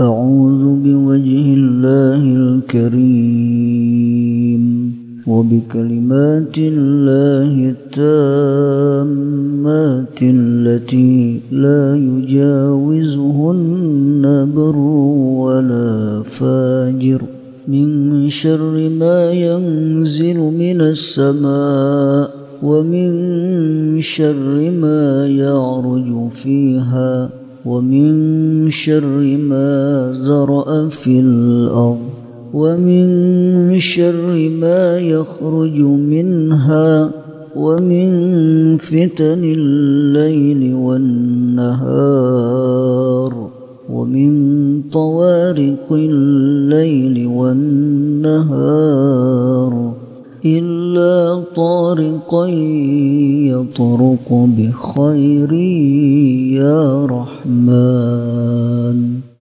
أعوذ بوجه الله الكريم وبكلمات الله التامات التي لا يجاوزهن بر ولا فاجر من شر ما ينزل من السماء ومن شر ما يعرج فيها ومن شر ما زرأ في الأرض ومن شر ما يخرج منها ومن فتن الليل والنهار ومن طوارق الليل والنهار إلا طارقا يطرق بخير